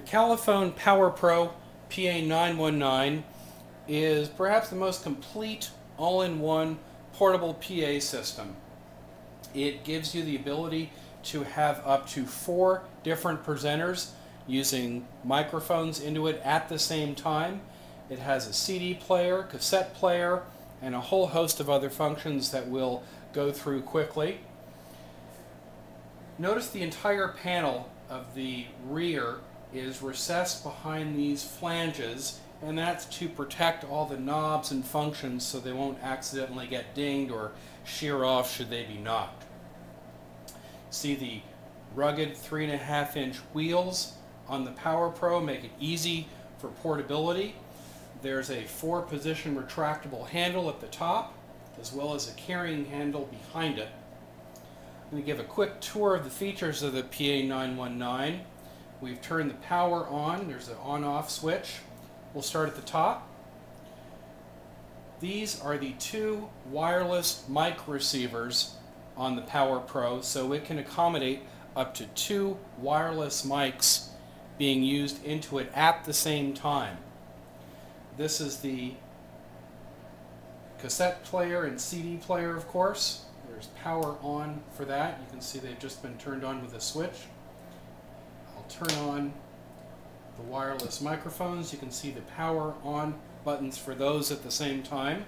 The Califone PowerPro PA919 is perhaps the most complete all-in-one portable PA system. It gives you the ability to have up to 4 different presenters using microphones into it at the same time. It has a CD player, cassette player, and a whole host of other functions that we'll go through quickly. Notice the entire panel of the rear is recessed behind these flanges, and that's to protect all the knobs and functions so they won't accidentally get dinged or shear off should they be knocked. See the rugged 3.5-inch wheels on the PowerPro make it easy for portability. There's a 4-position retractable handle at the top, as well as a carrying handle behind it. I'm going to give a quick tour of the features of the PA919. We've turned the power on. There's an on-off switch. We'll start at the top. These are the 2 wireless mic receivers on the PowerPro, so it can accommodate up to 2 wireless mics being used into it at the same time. This is the cassette player and CD player, of course. There's power on for that. You can see they've just been turned on with a switch. I'll turn on the wireless microphones. You can see the power on buttons for those at the same time.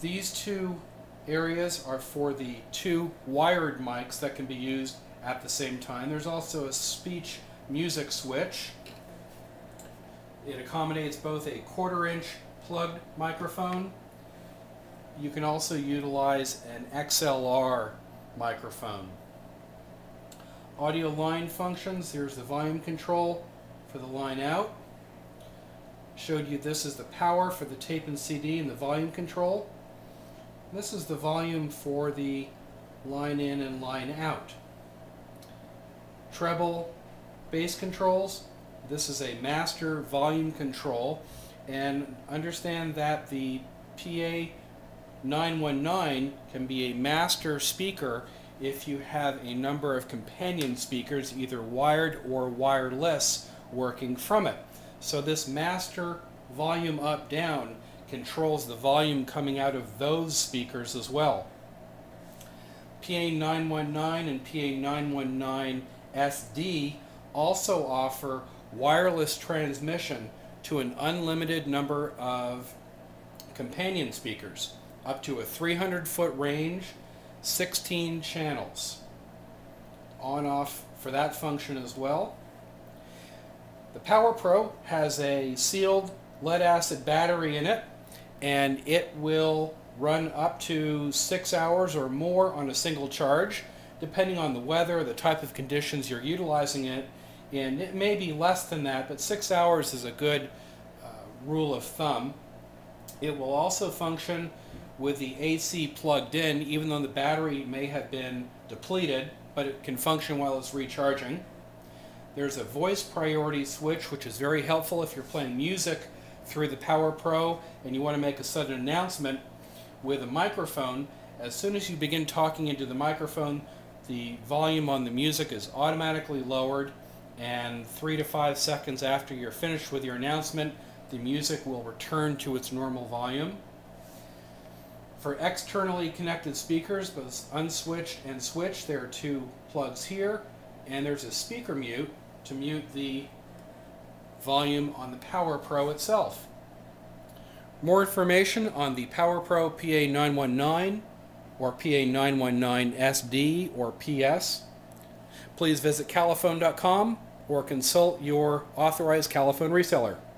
These 2 areas are for the 2 wired mics that can be used at the same time. There's also a speech music switch. It accommodates both a 1/4-inch plugged microphone. You can also utilize an XLR microphone. Audio line functions. Here's the volume control for the line out. Showed you this is the power for the tape and CD and the volume control. This is the volume for the line in and line out. Treble bass controls. This is a master volume control, and understand that the PA919 can be a master speaker if you have a number of companion speakers, either wired or wireless, working from it. So this master volume up down controls the volume coming out of those speakers as well. PA919 and PA919SD also offer wireless transmission to an unlimited number of companion speakers, up to a 300-foot range, 16 channels. On-off for that function as well. The PowerPro has a sealed lead-acid battery in it, and it will run up to 6 hours or more on a single charge, depending on the weather, the type of conditions you're utilizing it, and it may be less than that, but 6 hours is a good rule of thumb. It will also function with the AC plugged in, even though the battery may have been depleted, but it can function while it's recharging. There's a voice priority switch, which is very helpful if you're playing music through the PowerPro and you want to make a sudden announcement with a microphone. As soon as you begin talking into the microphone, the volume on the music is automatically lowered, and 3 to 5 seconds after you're finished with your announcement, the music will return to its normal volume. For externally connected speakers, both unswitched and switched, there are 2 plugs here, and there's a speaker mute to mute the volume on the PowerPro itself. More information on the PowerPro PA919 or PA919SD or PS. Please visit califone.com or consult your authorized Califone reseller.